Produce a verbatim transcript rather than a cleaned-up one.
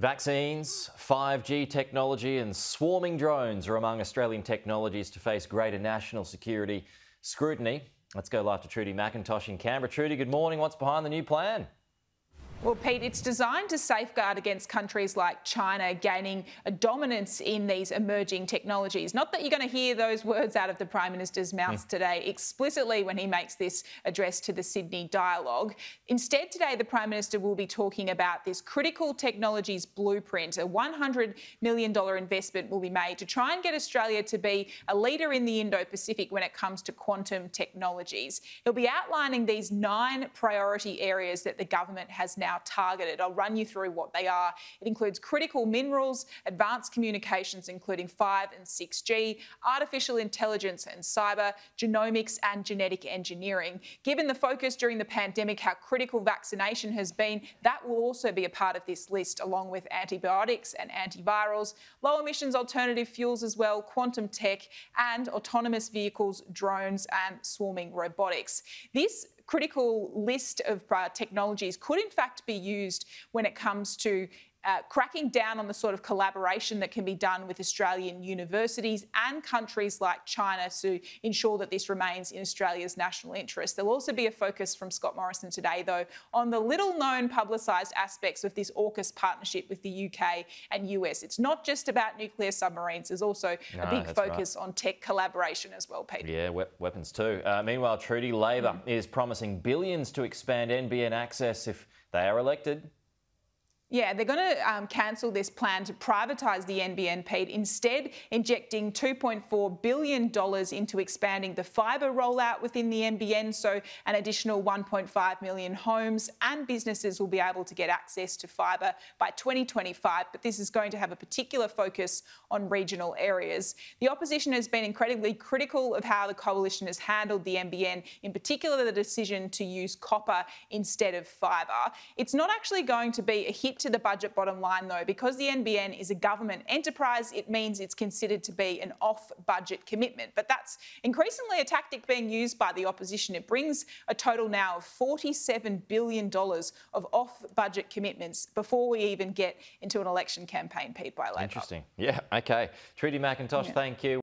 Vaccines, five G technology and swarming drones are among Australian technologies to face greater national security scrutiny. Let's go live to Trudy McIntosh in Canberra. Trudy, good morning. What's behind the new plan? Well, Pete, it's designed to safeguard against countries like China gaining a dominance in these emerging technologies. Not that you're going to hear those words out of the Prime Minister's mouth mm. today explicitly when he makes this address to the Sydney Dialogue. Instead, today the Prime Minister will be talking about this critical technologies blueprint. A one hundred million dollar investment will be made to try and get Australia to be a leader in the Indo-Pacific when it comes to quantum technologies. He'll be outlining these nine priority areas that the government has now targeted. I'll run you through what they are. It includes critical minerals, advanced communications including five and six G, artificial intelligence and cyber, genomics and genetic engineering. Given the focus during the pandemic, how critical vaccination has been, that will also be a part of this list, along with antibiotics and antivirals, low emissions alternative fuels as well, quantum tech and autonomous vehicles, drones and swarming robotics. This critical list of uh, technologies could in fact be used when it comes to Uh, cracking down on the sort of collaboration that can be done with Australian universities and countries like China to ensure that this remains in Australia's national interest. There'll also be a focus from Scott Morrison today, though, on the little-known publicised aspects of this AUKUS partnership with the U K and U S. It's not just about nuclear submarines. There's also no, a big focus right. on tech collaboration as well, Pete. Yeah, we weapons too. Uh, meanwhile, Trudy, Labor mm. is promising billions to expand N B N access if they are elected. Yeah, they're going to um, cancel this plan to privatise the N B N, Pete, instead injecting two point four billion dollars into expanding the fibre rollout within the N B N, so an additional one point five million homes and businesses will be able to get access to fibre by twenty twenty-five, but this is going to have a particular focus on regional areas. The opposition has been incredibly critical of how the coalition has handled the N B N, in particular the decision to use copper instead of fibre. It's not actually going to be a hit to the budget bottom line, though, because the N B N is a government enterprise. It means it's considered to be an off-budget commitment. But that's increasingly a tactic being used by the opposition. It brings a total now of forty-seven billion dollars of off-budget commitments before we even get into an election campaign, Pete, by Labor. Interesting. Yeah, OK. Trudy McIntosh, yeah. thank you.